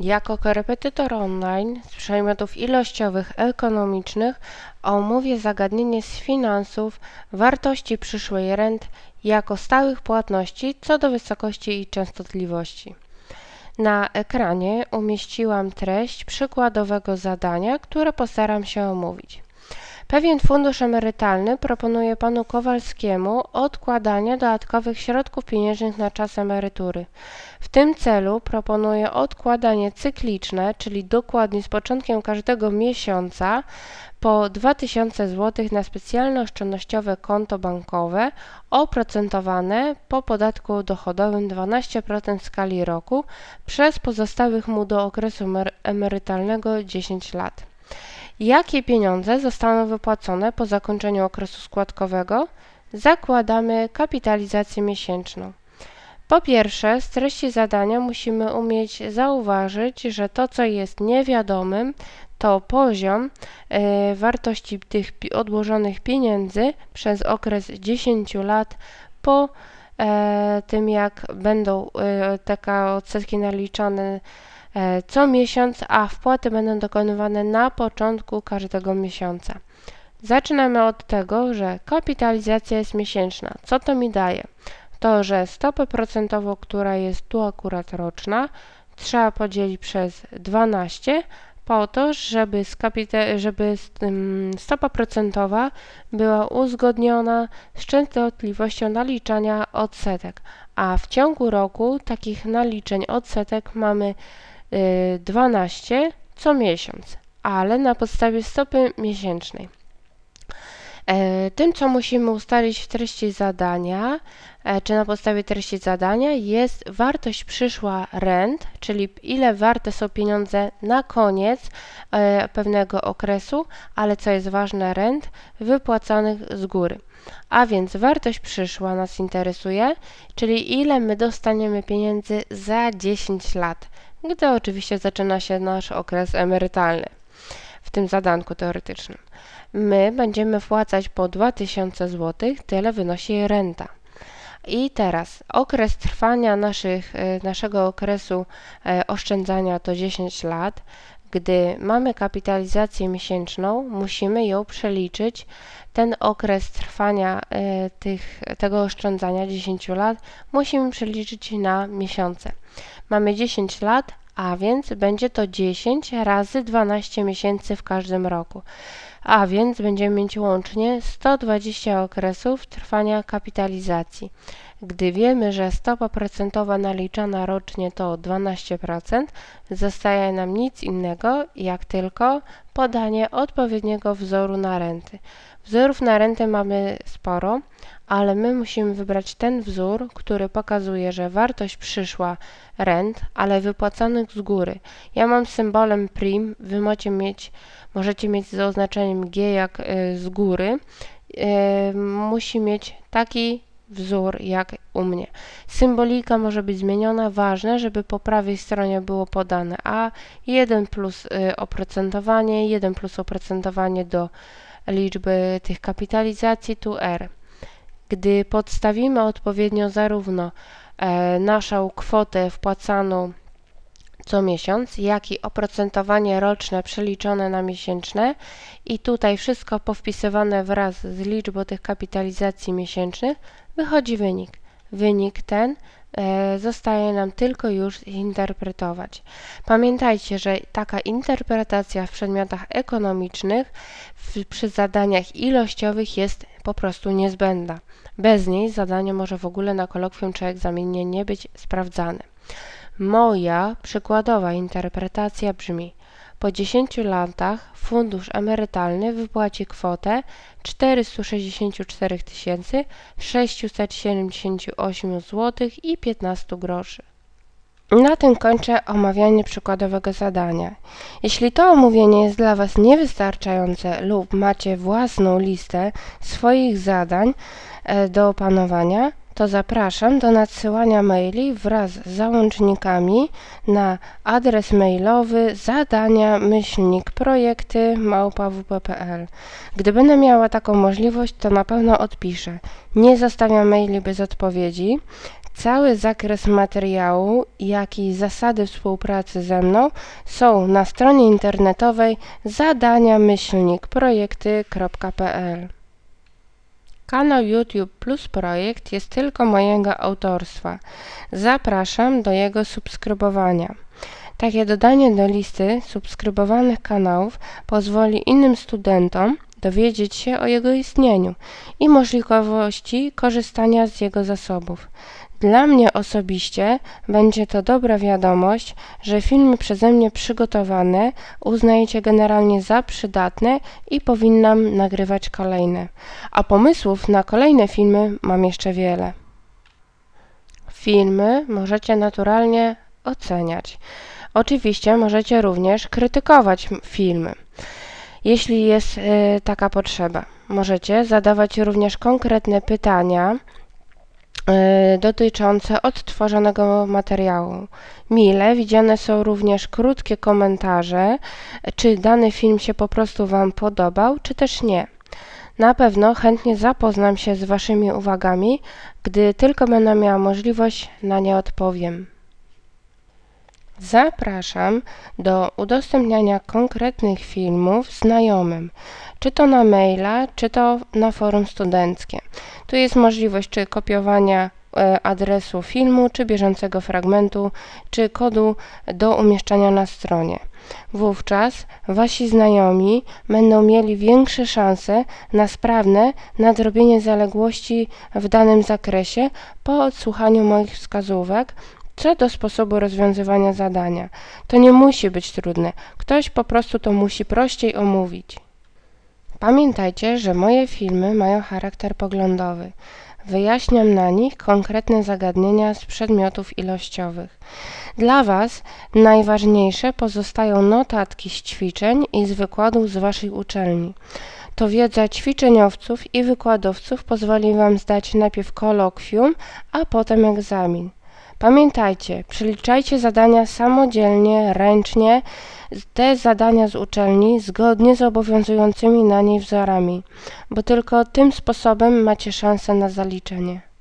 Jako korepetytor online z przedmiotów ilościowych, ekonomicznych omówię zagadnienie z finansów, wartości przyszłej rent jako stałych płatności co do wysokości i częstotliwości. Na ekranie umieściłam treść przykładowego zadania, które postaram się omówić. Pewien fundusz emerytalny proponuje panu Kowalskiemu odkładanie dodatkowych środków pieniężnych na czas emerytury. W tym celu proponuje odkładanie cykliczne, czyli dokładnie z początkiem każdego miesiąca po 2000 zł na specjalne oszczędnościowe konto bankowe oprocentowane po podatku dochodowym 12% w skali roku przez pozostałych mu do okresu emerytalnego 10 lat. Jakie pieniądze zostaną wypłacone po zakończeniu okresu składkowego? Zakładamy kapitalizację miesięczną. Po pierwsze, z treści zadania musimy umieć zauważyć, że to, co jest niewiadomym, to poziom wartości tych odłożonych pieniędzy przez okres 10 lat po tym, jak będą te odsetki naliczane co miesiąc, a wpłaty będą dokonywane na początku każdego miesiąca. Zaczynamy od tego, że kapitalizacja jest miesięczna. Co to mi daje? To, że stopę procentową, która jest tu akurat roczna, trzeba podzielić przez 12 po to, żeby stopa procentowa była uzgodniona z częstotliwością naliczania odsetek, a w ciągu roku takich naliczeń odsetek mamy 12 co miesiąc, ale na podstawie stopy miesięcznej. Tym, co musimy ustalić w treści zadania, czy na podstawie treści zadania, jest wartość przyszła rent, czyli ile warte są pieniądze na koniec pewnego okresu, ale co jest ważne, rent wypłacanych z góry. A więc wartość przyszła nas interesuje, czyli ile my dostaniemy pieniędzy za 10 lat, gdy oczywiście zaczyna się nasz okres emerytalny. W tym zadanku teoretycznym. My będziemy wpłacać po 2000 zł, tyle wynosi renta. I teraz okres trwania naszego okresu oszczędzania to 10 lat. Gdy mamy kapitalizację miesięczną, musimy ją przeliczyć. Ten okres trwania tego oszczędzania 10 lat musimy przeliczyć na miesiące. Mamy 10 lat, a więc będzie to 10 razy 12 miesięcy w każdym roku. A więc będziemy mieć łącznie 120 okresów trwania kapitalizacji. Gdy wiemy, że stopa procentowa naliczana rocznie to 12%, zostaje nam nic innego, jak tylko podanie odpowiedniego wzoru na renty. Wzorów na renty mamy sporo, ale my musimy wybrać ten wzór, który pokazuje, że wartość przyszła rent, ale wypłacanych z góry. Ja mam symbolem prim, wy możecie mieć z oznaczeniem G jak z góry, musi mieć taki wzór jak u mnie. Symbolika może być zmieniona, ważne, żeby po prawej stronie było podane A, 1 plus oprocentowanie, 1 plus oprocentowanie do liczby tych kapitalizacji, tu R. Gdy podstawimy odpowiednio zarówno naszą kwotę wpłacaną co miesiąc, jak i oprocentowanie roczne przeliczone na miesięczne i tutaj wszystko powpisywane wraz z liczbą tych kapitalizacji miesięcznych, wychodzi wynik. Wynik ten zostaje nam tylko już zinterpretować. Pamiętajcie, że taka interpretacja w przedmiotach ekonomicznych przy zadaniach ilościowych jest po prostu niezbędna. Bez niej zadanie może w ogóle na kolokwium czy egzaminie nie być sprawdzane. Moja przykładowa interpretacja brzmi: po 10 latach fundusz emerytalny wypłaci kwotę 464 678 zł i 15 groszy. Na tym kończę omawianie przykładowego zadania. Jeśli to omówienie jest dla Was niewystarczające lub macie własną listę swoich zadań do opanowania, to zapraszam do nadsyłania maili wraz z załącznikami na adres mailowy zadania-projekty@wp.pl. Gdy będę miała taką możliwość, to na pewno odpiszę. Nie zostawiam maili bez odpowiedzi. Cały zakres materiału, jak i zasady współpracy ze mną są na stronie internetowej zadania-projekty.pl. Kanał YouTube Plus Projekt jest tylko mojego autorstwa. Zapraszam do jego subskrybowania. Takie dodanie do listy subskrybowanych kanałów pozwoli innym studentom dowiedzieć się o jego istnieniu i możliwości korzystania z jego zasobów. Dla mnie osobiście będzie to dobra wiadomość, że filmy przeze mnie przygotowane uznajecie generalnie za przydatne i powinnam nagrywać kolejne. A pomysłów na kolejne filmy mam jeszcze wiele. Filmy możecie naturalnie oceniać. Oczywiście możecie również krytykować filmy, jeśli jest taka potrzeba. Możecie zadawać również konkretne pytania dotyczące odtworzonego materiału. Mile widziane są również krótkie komentarze, czy dany film się po prostu Wam podobał, czy też nie. Na pewno chętnie zapoznam się z Waszymi uwagami, gdy tylko będę miała możliwość, na nie odpowiem. Zapraszam do udostępniania konkretnych filmów znajomym, czy to na maila, czy to na forum studenckie. Tu jest możliwość czy kopiowania adresu filmu, czy bieżącego fragmentu, czy kodu do umieszczania na stronie. Wówczas Wasi znajomi będą mieli większe szanse na sprawne nadrobienie zaległości w danym zakresie po odsłuchaniu moich wskazówek co do sposobu rozwiązywania zadania. To nie musi być trudne, ktoś po prostu to musi prościej omówić. Pamiętajcie, że moje filmy mają charakter poglądowy. Wyjaśniam na nich konkretne zagadnienia z przedmiotów ilościowych. Dla Was najważniejsze pozostają notatki z ćwiczeń i z wykładów z Waszej uczelni. To wiedza ćwiczeniowców i wykładowców pozwoli Wam zdać najpierw kolokwium, a potem egzamin. Pamiętajcie, przeliczajcie zadania samodzielnie, ręcznie, te zadania z uczelni zgodnie z obowiązującymi na niej wzorami, bo tylko tym sposobem macie szansę na zaliczenie.